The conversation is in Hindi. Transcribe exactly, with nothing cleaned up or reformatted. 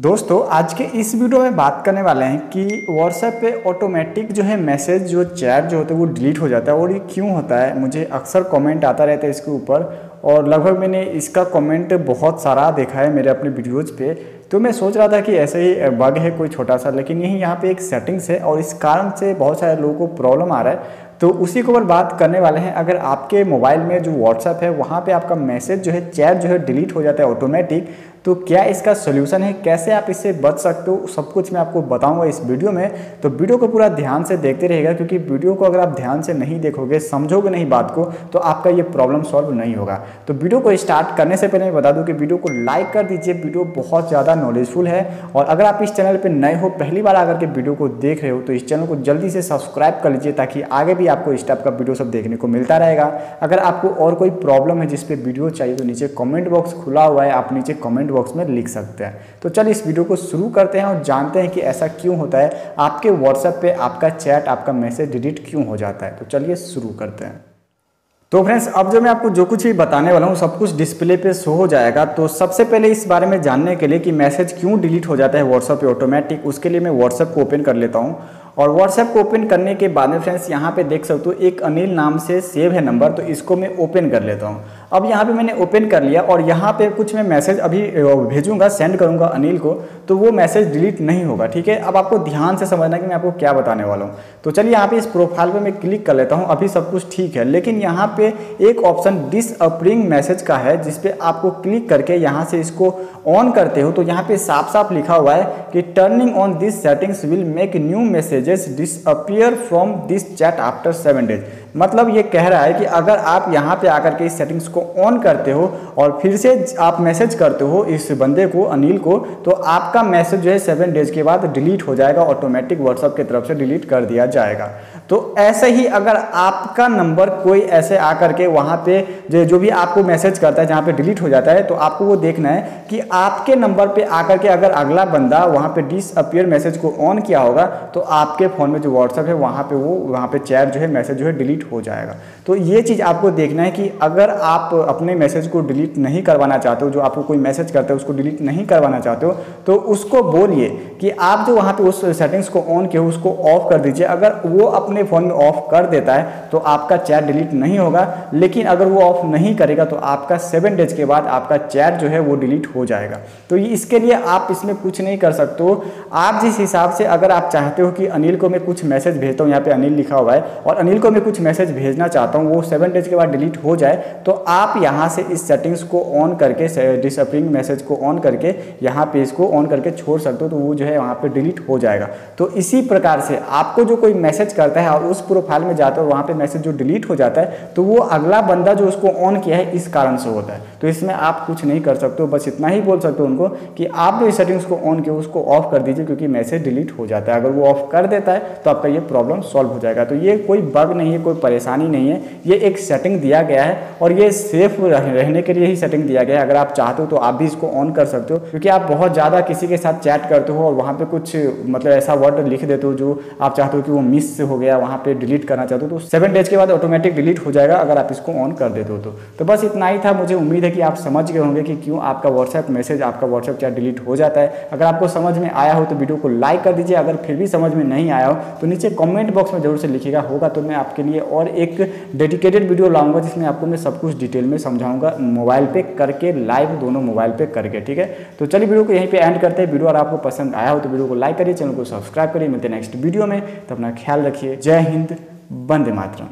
दोस्तों आज के इस वीडियो में बात करने वाले हैं कि व्हाट्सएप पे ऑटोमेटिक जो है मैसेज जो चैट जो होता है वो डिलीट हो जाता है और ये क्यों होता है। मुझे अक्सर कमेंट आता रहता है इसके ऊपर और लगभग मैंने इसका कमेंट बहुत सारा देखा है मेरे अपने वीडियोज़ पे। तो मैं सोच रहा था कि ऐसे ही बग है कोई छोटा सा, लेकिन यही यहाँ पे एक सेटिंग्स है और इस कारण से बहुत सारे लोगों को प्रॉब्लम आ रहा है। तो उसी के ऊपर बात करने वाले हैं। अगर आपके मोबाइल में जो व्हाट्सएप है वहाँ पे आपका मैसेज जो है चैट जो है डिलीट हो जाता है ऑटोमेटिक, तो क्या इसका सोल्यूशन है, कैसे आप इससे बच सकते हो, सब कुछ मैं आपको बताऊँगा इस वीडियो में। तो वीडियो को पूरा ध्यान से देखते रहेगा, क्योंकि वीडियो को अगर आप ध्यान से नहीं देखोगे, समझोगे नहीं बात को, तो आपका ये प्रॉब्लम सॉल्व नहीं होगा। तो वीडियो को स्टार्ट करने से पहले मैं बता दूं कि वीडियो को लाइक कर दीजिए, वीडियो बहुत ज़्यादा नॉलेजफुल है। और अगर आप इस चैनल पर नए हो, पहली बार आकर के वीडियो को देख रहे हो, तो इस चैनल को जल्दी से सब्सक्राइब कर लीजिए, ताकि आगे भी आपको इस टाइप का वीडियो सब देखने को मिलता रहेगा। अगर आपको और कोई प्रॉब्लम है जिस पे वीडियो चाहिए, तो नीचे कमेंट बॉक्स खुला हुआ है, आप नीचे कमेंट बॉक्स में लिख सकते हैं। तो चलिए इस वीडियो को शुरू करते हैं और जानते हैं कि ऐसा क्यों होता है, आपके व्हाट्सएप पर आपका चैट आपका मैसेज डिलीट क्यों हो जाता है। तो चलिए शुरू करते हैं। तो फ्रेंड्स अब जो मैं आपको जो कुछ भी बताने वाला हूँ सब कुछ डिस्प्ले पे शो हो जाएगा। तो सबसे पहले इस बारे में जानने के लिए कि मैसेज क्यों डिलीट हो जाता है व्हाट्सएप पे ऑटोमेटिक, उसके लिए मैं व्हाट्सएप को ओपन कर लेता हूँ। और व्हाट्सएप को ओपन करने के बाद में फ्रेंड्स यहाँ पे देख सकते हो एक अनिल नाम से सेव है नंबर, तो इसको मैं ओपन कर लेता हूँ। अब यहाँ पे मैंने ओपन कर लिया और यहाँ पे कुछ मैं मैसेज अभी भेजूंगा, सेंड करूँगा अनिल को, तो वो मैसेज डिलीट नहीं होगा। ठीक है, अब आपको ध्यान से समझना कि मैं आपको क्या बताने वाला हूँ। तो चलिए यहाँ पर इस प्रोफाइल पर मैं क्लिक कर लेता हूँ। अभी सब कुछ ठीक है, लेकिन यहाँ पर एक ऑप्शन डिसअपीयरिंग मैसेज का है, जिसपे आपको क्लिक करके यहाँ से इसको ऑन करते हो। तो यहाँ पर साफ साफ लिखा हुआ है कि turning on this settings will make new message disappear from this chat after seven days। मतलब ये कह रहा है कि अगर आप यहाँ पे आकर के इस सेटिंग्स को ऑन करते हो और फिर से आप मैसेज करते हो इस बंदे को अनिल को, तो आपका मैसेज जो है सेवन डेज के बाद डिलीट हो जाएगा ऑटोमेटिक, व्हाट्सएप की तरफ से डिलीट कर दिया जाएगा। तो ऐसे ही अगर आपका नंबर कोई ऐसे आकर के वहाँ पे जो जो भी आपको मैसेज करता है जहाँ पे डिलीट हो जाता है, तो आपको वो देखना है कि आपके नंबर पर आकर के अगर अगला बंदा वहाँ पर डिसअपीयर मैसेज को ऑन किया होगा, तो आपके फ़ोन में जो व्हाट्सएप है वहाँ पर वो वहाँ पर चैट जो है मैसेज जो है डिलीट हो जाएगा। तो ये चीज़ आपको देखना है कि अगर आप अपने मैसेज को डिलीट नहीं करवाना चाहते हो, जो आपको कोई मैसेज करता है उसको डिलीट नहीं करवाना चाहते हो, तो उसको बोलिए कि आप जो वहाँ पे उस सेटिंग्स को ऑन किए हो उसको ऑफ कर दीजिए। अगर वो अपने फ़ोन में ऑफ कर देता है तो आपका चैट डिलीट नहीं होगा, लेकिन अगर वो ऑफ नहीं करेगा तो आपका सेवन डेज के बाद आपका चैट जो है वो डिलीट हो जाएगा। तो इसके लिए आप इसमें कुछ नहीं कर सकते हो। आप जिस हिसाब से अगर आप चाहते हो कि अनिल को मैं कुछ मैसेज भेजता हूँ, यहाँ पे अनिल लिखा हुआ है, और अनिल को मैं कुछ मैसेज भेजना चाहता हूँ वो सेवन डेज के बाद डिलीट हो जाए, तो आप यहाँ से इस सेटिंग्स को ऑन करके डिसअपीयरिंग मैसेज को ऑन करके यहाँ पे इसको ऑन करके छोड़ सकते हो, तो वो जो है वहाँ पे डिलीट हो जाएगा। तो इसी प्रकार से आपको जो कोई मैसेज करता है और उस प्रोफाइल में जाता है वहाँ पे मैसेज जो डिलीट हो जाता है, तो वो अगला बंदा जो उसको ऑन किया है इस कारण से होता है। तो इसमें आप कुछ नहीं कर सकते हो, बस इतना ही बोल सकते हो उनको कि आप जो इस सेटिंग्स को ऑन किया उसको ऑफ कर दीजिए, क्योंकि मैसेज डिलीट हो जाता है। अगर वो ऑफ कर देता है तो आपका ये प्रॉब्लम सॉल्व हो जाएगा। तो ये कोई बग नहीं है, कोई परेशानी नहीं है, ये एक सेटिंग दिया गया है और ये सेफ रहने के लिए ही सेटिंग दिया गया है। अगर आप चाहते हो तो आप भी इसको ऑन कर सकते हो, क्योंकि आप बहुत ज़्यादा किसी के साथ चैट करते हो और वहाँ पे कुछ मतलब ऐसा वर्ड लिख देते हो जो आप चाहते हो कि वो मिस हो गया, वहाँ पे डिलीट करना चाहते हो, तो सेवन डेज के बाद ऑटोमेटिक डिलीट हो जाएगा अगर आप इसको ऑन कर देते हो तो। तो बस इतना ही था। मुझे उम्मीद है कि आप समझ गए होंगे कि क्यों आपका व्हाट्सएप मैसेज आपका व्हाट्सएप चैट डिलीट हो जाता है। अगर आपको समझ में आया हो तो वीडियो को लाइक कर दीजिए, अगर फिर भी समझ में नहीं आया हो तो नीचे कॉमेंट बॉक्स में जरूर से लिखेगा होगा, तो मैं आपके लिए और एक डेडिकेटेड वीडियो लाऊंगा जिसमें आपको मैं सब कुछ डिटेल में समझाऊंगा, मोबाइल पे करके लाइव, दोनों मोबाइल पे करके। ठीक है, तो चलिए वीडियो को यहीं पे एंड करते हैं। वीडियो अगर आपको पसंद आया हो तो वीडियो को लाइक करिए, चैनल को सब्सक्राइब करिए। मिलते हैं नेक्स्ट वीडियो में, तो अपना ख्याल रखिए। जय हिंद, वंदे मातरम।